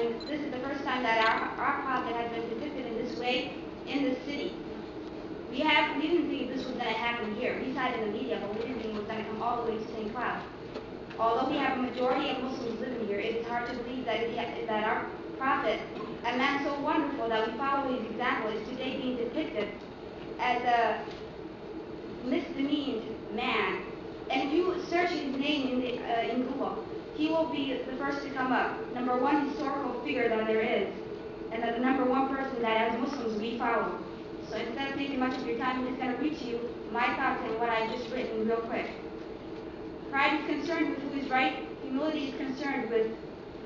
and this is the first time that our project has been depicted in this way in this city. We didn't think this was going to happen here. We saw it in the media, but we didn't think it was going to come all the way to St. Cloud. Although we have a majority of Muslims living here, it is hard to believe that our prophet, a man so wonderful that we follow his example, is today being depicted as a misdemeaned man. And if you search his name in Google, he will be the first to come up. Number one historical figure that there is, and the number one person that as Muslims we follow. So instead of taking much of your time, I'm just going to read to you my thoughts and what I've just written real quick. Pride is concerned with who is right. Humility is concerned with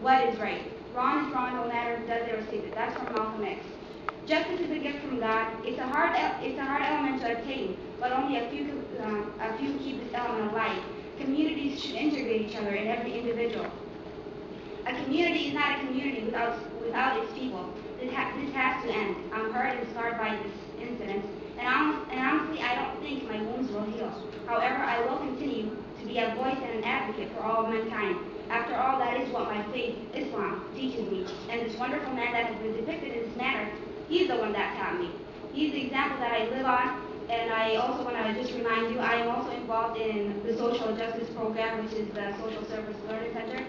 what is right. Wrong is wrong, no matter who does it or sees it. That's from Malcolm X. Justice is a gift from God. It's a hard element to attain, but only a few keep this element alive. Communities should integrate each other in every individual. A community is not a community without its people. This has to end. I'm hurt and scarred by this incident, and honestly, I don't think my wounds will heal. However, I will continue to be a voice and an advocate for all of mankind. After all, that is what my faith, Islam, teaches me. And this wonderful man that has been depicted in this manner, he's the one that taught me. He's the example that I live on, and I also want to just remind you, I am also involved in the social justice program, which is the Social Service Learning Center.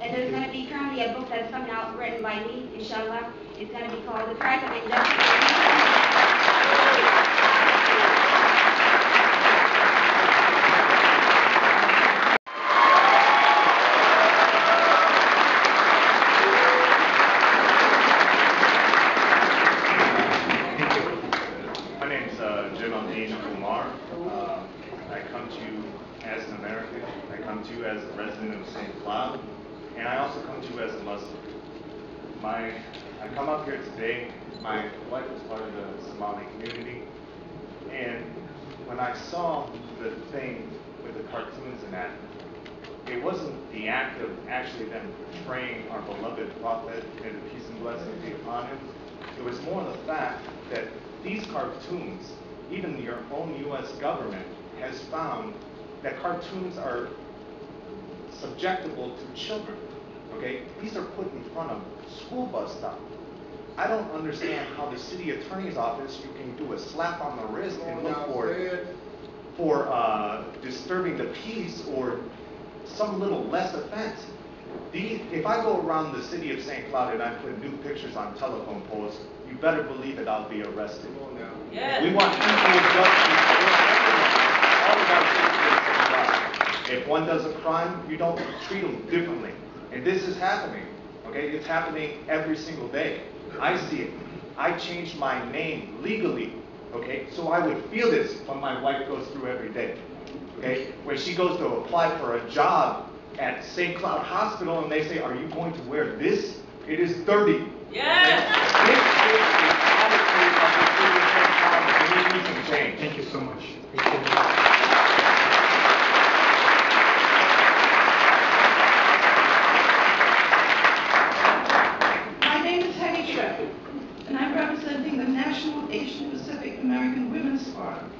And there's going to be currently a book that's coming out written by me, inshallah. It's going to be called The Price of Injustice. I come up here today. My wife is part of the Somali community, and when I saw the thing with the cartoons and that, it wasn't the act of actually them portraying our beloved prophet and the peace and blessings be upon him. It was more the fact that these cartoons, even your own U.S. government has found that cartoons are subjectable to children. Okay, these are put in front of school bus stop. I don't understand how the city attorney's office, you can do a slap on the wrist and look for disturbing the peace or some little less offense. If I go around the city of St. Cloud and I put new pictures on telephone poles, you better believe that I'll be arrested. Come on now. Yes. We want people justice. If one does a crime, you don't treat them differently. And this is happening, okay? It's happening every single day. I see it. I changed my name legally, okay? So I would feel this when my wife goes through every day, okay? When she goes to apply for a job at St. Cloud Hospital and they say, are you going to wear this? It is dirty. Yes! This is the attitude of the city of St. Cloud. We need some change. Thank you so much. Representing the National Asian Pacific American Women's Forum,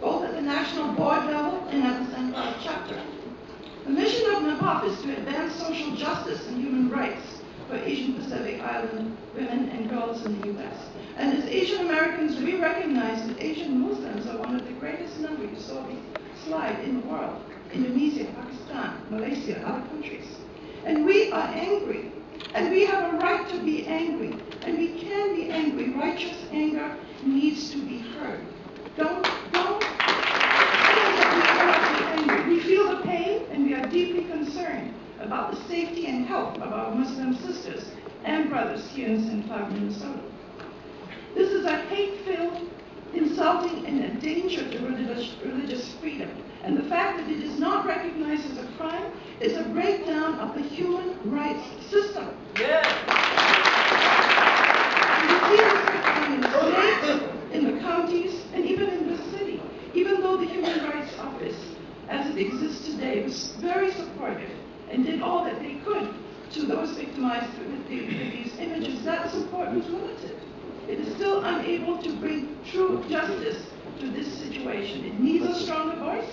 both at the national board level and at the St. Cloud chapter. The mission of NAPAWF is to advance social justice and human rights for Asian Pacific Island women and girls in the U.S. And as Asian Americans, we recognize that Asian Muslims are one of the greatest number you saw me slide in the world, Indonesia, Pakistan, Malaysia, other countries. And we are angry. And we have a right to be angry, and we can be angry. Righteous anger needs to be heard. Don't feel that we cannot be angry. We feel the pain, and we are deeply concerned about the safety and health of our Muslim sisters and brothers here in St. Cloud, Minnesota. This is a hate-filled, insulting, and a danger to religious freedom. And the fact that it is not recognized as a crime is a breakdown of the human rights system. Yes. And you see this in the states, in the counties, and even in the city. Even though the Human Rights Office, as it exists today, was very supportive and did all that they could to those victimized with these images, that support was limited. It is still unable to bring true justice to this situation. It needs a stronger voice.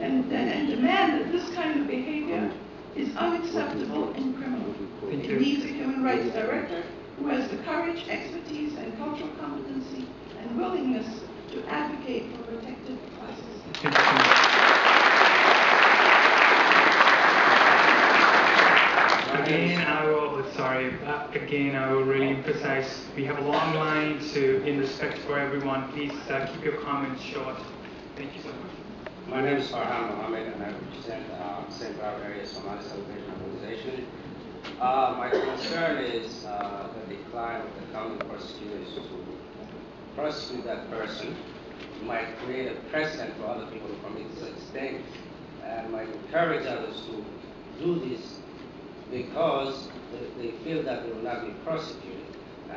And demand that this kind of behavior is unacceptable and criminal. It needs a rights director who has the courage, expertise, and cultural competency and willingness to advocate for protected classes. Again, I will really emphasize, we have a long line, so in respect for everyone, please keep your comments short. Thank you so much. My name is Farhan Mohamed, and I represent St. Cloud Area Somali Salvation Organization. My concern is the decline of the common prosecutors to prosecute that person. It might create a precedent for other people to commit such things, and might encourage others to do this because they feel that they will not be prosecuted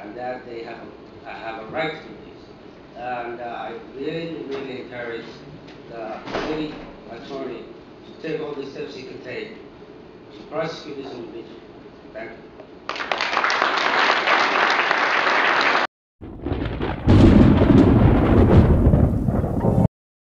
and that they have a right to this. And I really, really encourage the city attorney to take all the steps he can take to prosecute this individual. Thank you.